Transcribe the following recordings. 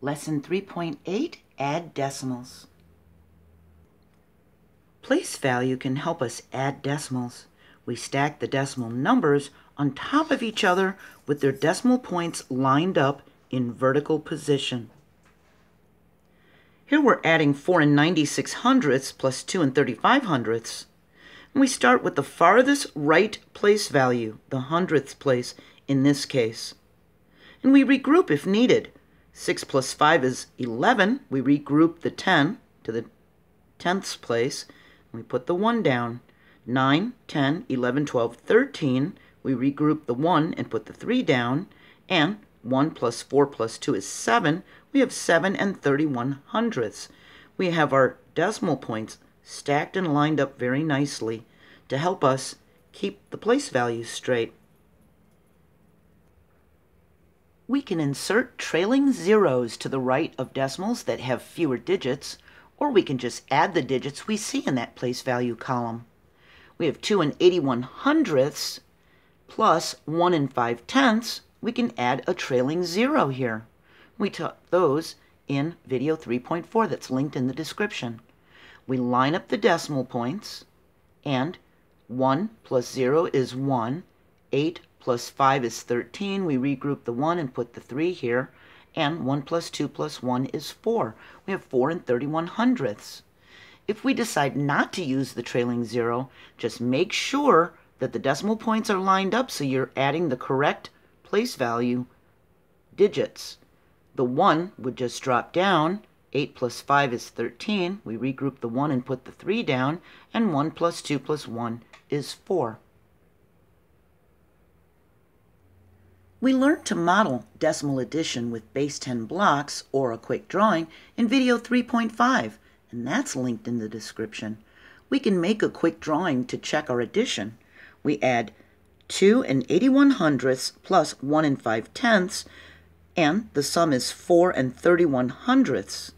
Lesson 3.8, add decimals. Place value can help us add decimals. We stack the decimal numbers on top of each other with their decimal points lined up in vertical position. Here we're adding 4 and 96 hundredths plus 2 and 35 hundredths. And we start with the farthest right place value, the hundredth place in this case. And we regroup if needed. 6 plus 5 is 11. We regroup the 10 to the tenths place. And we put the 1 down. 9, 10, 11, 12, 13. We regroup the 1 and put the 3 down. And 1 plus 4 plus 2 is 7. We have 7 and 31 hundredths. We have our decimal points stacked and lined up very nicely to help us keep the place values straight. We can insert trailing zeros to the right of decimals that have fewer digits, or we can just add the digits we see in that place value column. We have 2 and 81 hundredths plus 1 and 5 tenths. We can add a trailing zero here. We taught those in video 3.4 that's linked in the description. We line up the decimal points, and 1 plus 0 is 1, 8 plus 5 is 13. We regroup the 1 and put the 3 here, and 1 plus 2 plus 1 is 4. We have 4 and 31 hundredths. If we decide not to use the trailing zero, just make sure that the decimal points are lined up so you're adding the correct place value digits. The 1 would just drop down. 8 plus 5 is 13. We regroup the 1 and put the 3 down. And 1 plus 2 plus 1 is 4. We learned to model decimal addition with base 10 blocks or a quick drawing in video 3.5, and that's linked in the description. We can make a quick drawing to check our addition. We add 2 and 81 hundredths plus 1 and 5 tenths, and the sum is 4 and 31 hundredths.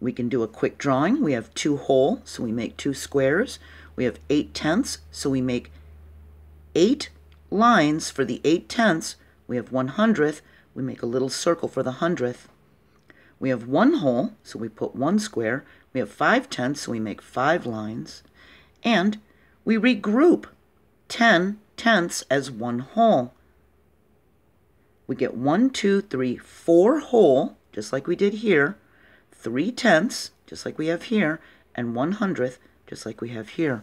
We can do a quick drawing. We have 2 whole, so we make 2 squares. We have 8 tenths, so we make 8 lines for the 8 tenths. We have 1 hundredth. We make a little circle for the hundredth. We have 1 whole, so we put 1 square. We have 5 tenths, so we make 5 lines. And we regroup 10 tenths as 1 whole. We get 1, 2, 3, 4 whole, just like we did here, 3 tenths, just like we have here, and 1 hundredth, just like we have here.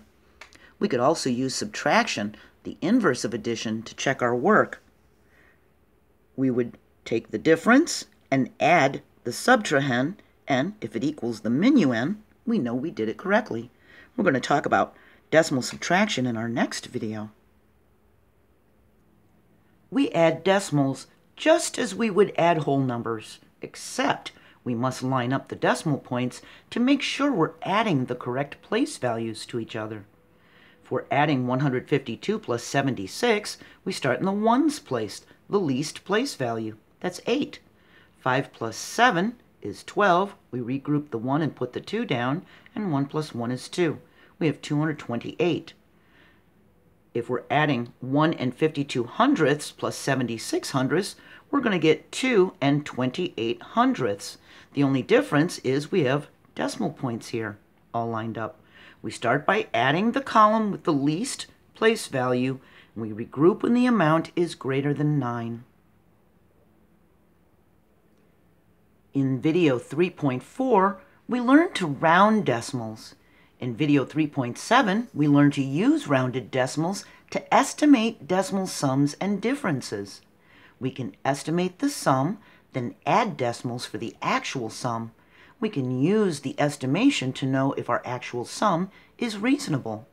We could also use subtraction, the inverse of addition, to check our work. We would take the difference and add the subtrahend, and if it equals the minuend, we know we did it correctly. We're going to talk about decimal subtraction in our next video. We add decimals just as we would add whole numbers, except we must line up the decimal points to make sure we're adding the correct place values to each other. If we're adding 152 plus 76, we start in the ones place, the least place value. That's 8. 5 plus 7 is 12. We regroup the 1 and put the 2 down, and 1 plus 1 is 2. We have 228. If we're adding 1 and 52 hundredths plus 76 hundredths, we're going to get 2 and 28 hundredths. The only difference is we have decimal points here all lined up. We start by adding the column with the least place value, and we regroup when the amount is greater than 9. In video 3.4, we learned to round decimals. In video 3.7, we learned to use rounded decimals to estimate decimal sums and differences. We can estimate the sum, then add decimals for the actual sum. We can use the estimation to know if our actual sum is reasonable.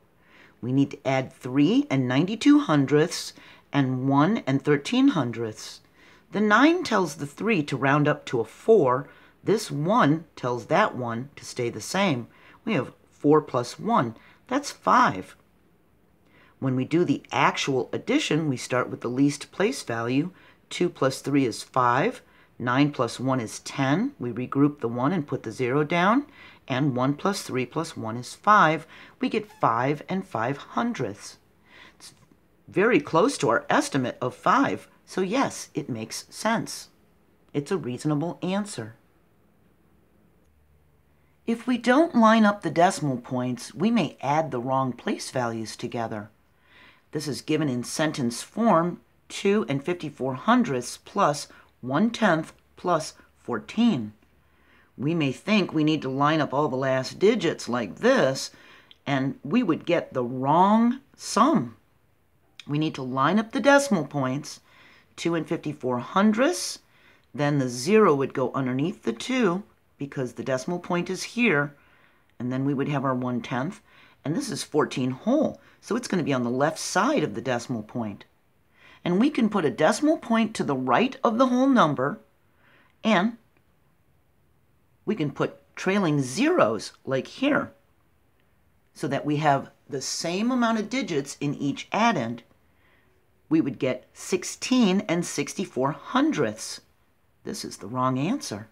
We need to add 3 and 92 hundredths and 1 and 13 hundredths. The 9 tells the 3 to round up to a 4. This 1 tells that 1 to stay the same. We have 4 plus 1, that's 5. When we do the actual addition, we start with the least place value. 2 plus 3 is 5. 9 plus 1 is 10. We regroup the 1 and put the 0 down. And 1 plus 3 plus 1 is 5. We get 5 and 5 hundredths. It's very close to our estimate of 5, so yes, it makes sense. It's a reasonable answer. If we don't line up the decimal points, we may add the wrong place values together. This is given in sentence form, 2 and 54 hundredths plus 1/10 plus 14. We may think we need to line up all the last digits like this, and we would get the wrong sum. We need to line up the decimal points, 2 and 54 hundredths, then the 0 would go underneath the 2 because the decimal point is here, and then we would have our 1/10, and this is 14 whole, so it's going to be on the left side of the decimal point. And we can put a decimal point to the right of the whole number, and we can put trailing zeros like here, so that we have the same amount of digits in each addend. We would get 16 and 64 hundredths. This is the wrong answer.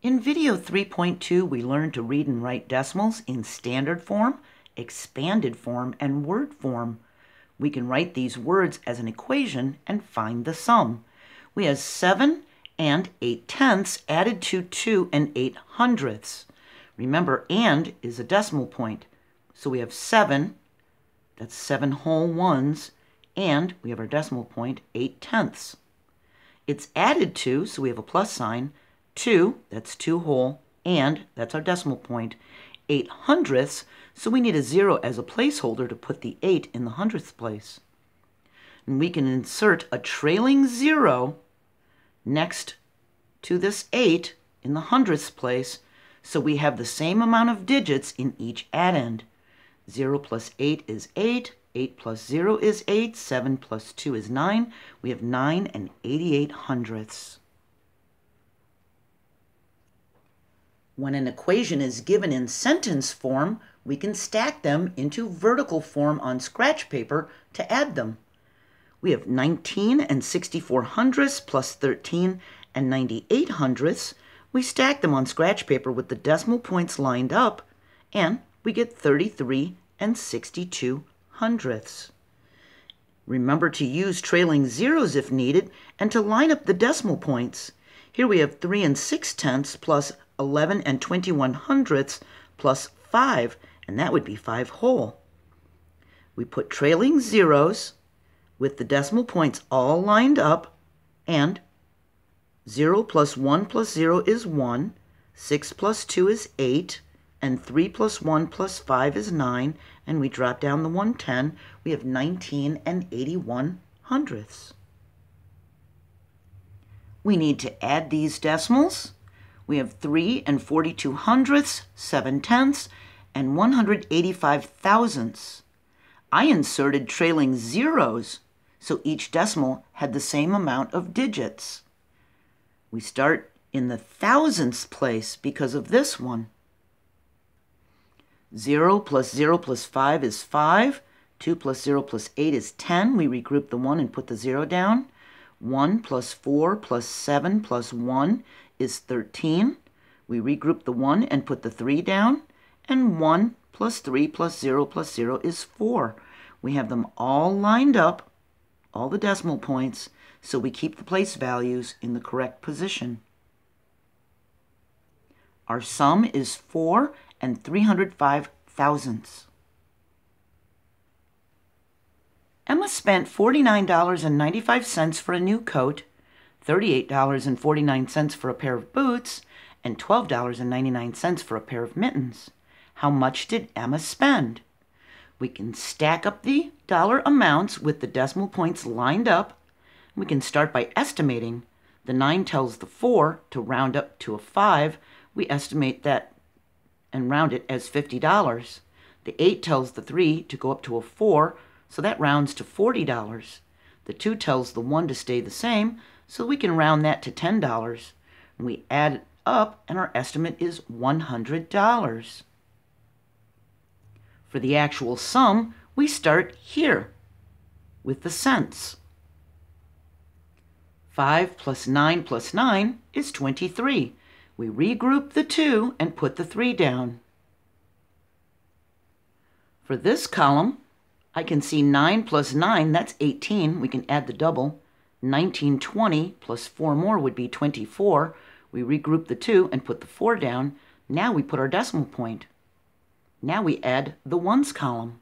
In video 3.2, we learned to read and write decimals in standard form, expanded form, and word form. We can write these words as an equation and find the sum. We have 7 and 8/10 added to 2 and 8 hundredths. Remember, and is a decimal point. So we have 7, that's 7 whole ones, and we have our decimal point, 8/10. It's added to, so we have a plus sign, 2, that's 2 whole, and that's our decimal point, 8 hundredths, so we need a 0 as a placeholder to put the 8 in the hundredth place. And we can insert a trailing 0 next to this 8 in the hundredth place, so we have the same amount of digits in each addend. 0 plus 8 is 8, 8 plus 0 is 8, 7 plus 2 is 9. We have 9 and 88 hundredths. When an equation is given in sentence form, we can stack them into vertical form on scratch paper to add them. We have 19 and 64 hundredths plus 13 and 98 hundredths. We stack them on scratch paper with the decimal points lined up, and we get 33 and 62 hundredths. Remember to use trailing zeros if needed and to line up the decimal points. Here we have 3 and 6/10 plus 11 and 21 hundredths plus 5, and that would be 5 whole. We put trailing zeros with the decimal points all lined up, and 0 plus 1 plus 0 is 1, 6 plus 2 is 8, and 3 plus 1 plus 5 is 9, and we drop down the 1/10. We have 19 and 81 hundredths. We need to add these decimals. We have 3 and 42 hundredths, 7/10, and 185 thousandths. I inserted trailing zeros, so each decimal had the same amount of digits. We start in the thousandths place because of this one. 0 plus 0 plus 5 is 5. 2 plus 0 plus 8 is 10. We regroup the 1 and put the 0 down. 1 plus 4 plus 7 plus 1 is 13. We regroup the 1 and put the 3 down. And 1 plus 3 plus 0 is 4. We have them all lined up, all the decimal points, so we keep the place values in the correct position. Our sum is 4 and 305 thousandths. Emma spent $49.95 for a new coat, $38.49 for a pair of boots, and $12.99 for a pair of mittens. How much did Emma spend? We can stack up the dollar amounts with the decimal points lined up. We can start by estimating. The 9 tells the 4 to round up to a 5. We estimate that and round it as $50. The 8 tells the 3 to go up to a 4, so that rounds to $40. The 2 tells the 1 to stay the same, so we can round that to $10. And we add it up, and our estimate is $100. For the actual sum, we start here with the cents. 5 plus 9 is 23. We regroup the 2 and put the 3 down. For this column, I can see 9 plus 9, that's 18. We can add the double. 19, 20 plus 4 more would be 24. We regroup the 2 and put the 4 down. Now we put our decimal point. Now we add the ones column.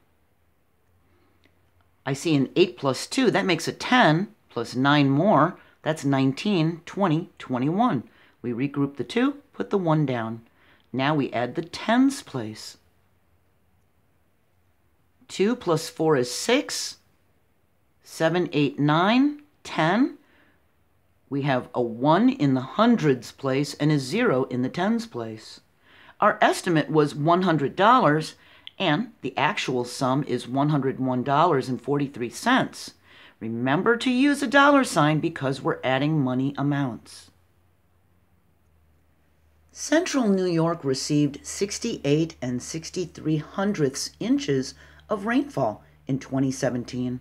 I see an 8 plus 2. That makes a 10 plus 9 more. That's 19, 20, 21. We regroup the 2, put the 1 down. Now we add the tens place. 2 plus 4 is 6. 7, 8, 9, 10. We have a 1 in the hundreds place and a 0 in the tens place. Our estimate was $100, and the actual sum is $101.43. Remember to use a dollar sign because we're adding money amounts. Central New York received 68 and 63 hundredths inches of rainfall in 2017,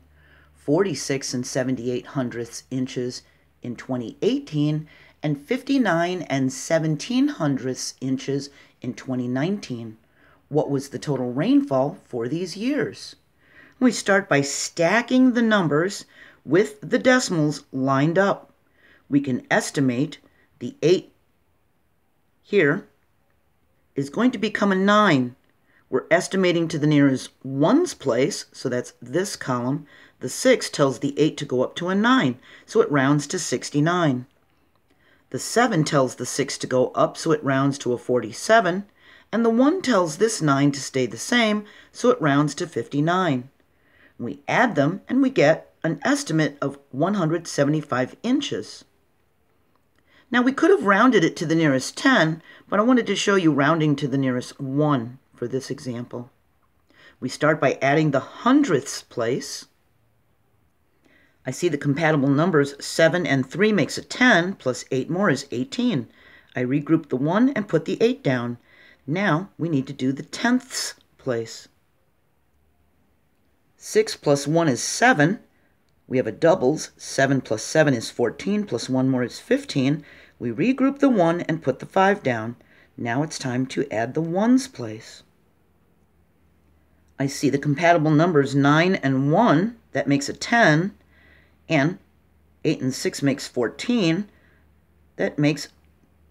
46 and 78 hundredths inches in 2018, and 59 and 17 hundredths inches in 2019. What was the total rainfall for these years? We start by stacking the numbers with the decimals lined up. We can estimate the 8 here is going to become a 9. We're estimating to the nearest ones place, so that's this column. The 6 tells the 8 to go up to a 9, so it rounds to 69. The 7 tells the 6 to go up, so it rounds to a 47. And the 1 tells this 9 to stay the same, so it rounds to 59. We add them, and we get an estimate of 175 inches. Now, we could have rounded it to the nearest 10, but I wanted to show you rounding to the nearest 1 for this example. We start by adding the hundredths place. I see the compatible numbers 7 and 3 makes a 10, plus 8 more is 18. I regroup the 1 and put the 8 down. Now we need to do the tenths place. 6 plus 1 is 7. We have a doubles. 7 plus 7 is 14, plus 1 more is 15. We regroup the 1 and put the 5 down. Now it's time to add the ones place. I see the compatible numbers 9 and 1. That makes a 10. And 8 and 6 makes 14. That makes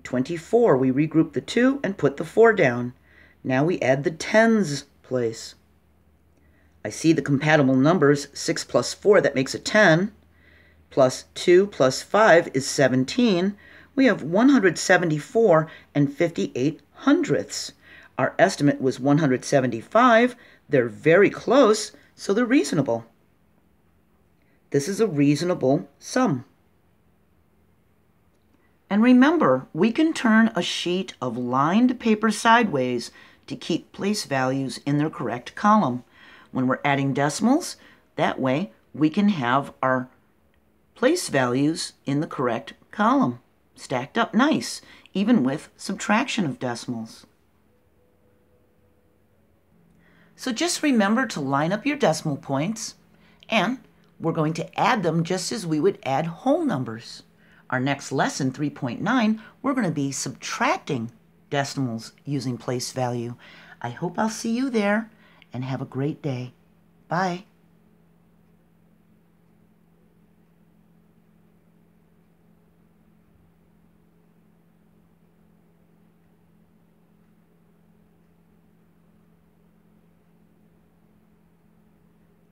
24. We regroup the 2 and put the 4 down. Now we add the tens place. I see the compatible numbers 6 plus 4. That makes a 10. Plus 2 plus 5 is 17. We have 174 and 58 hundredths. Our estimate was 175. They're very close, so they're reasonable. This is a reasonable sum. And remember, we can turn a sheet of lined paper sideways to keep place values in their correct column. When we're adding decimals, that way we can have our place values in the correct column, stacked up nice, even with subtraction of decimals. So just remember to line up your decimal points, and we're going to add them just as we would add whole numbers. Our next lesson, 3.9, we're going to be subtracting decimals using place value. I hope I'll see you there, and have a great day. Bye.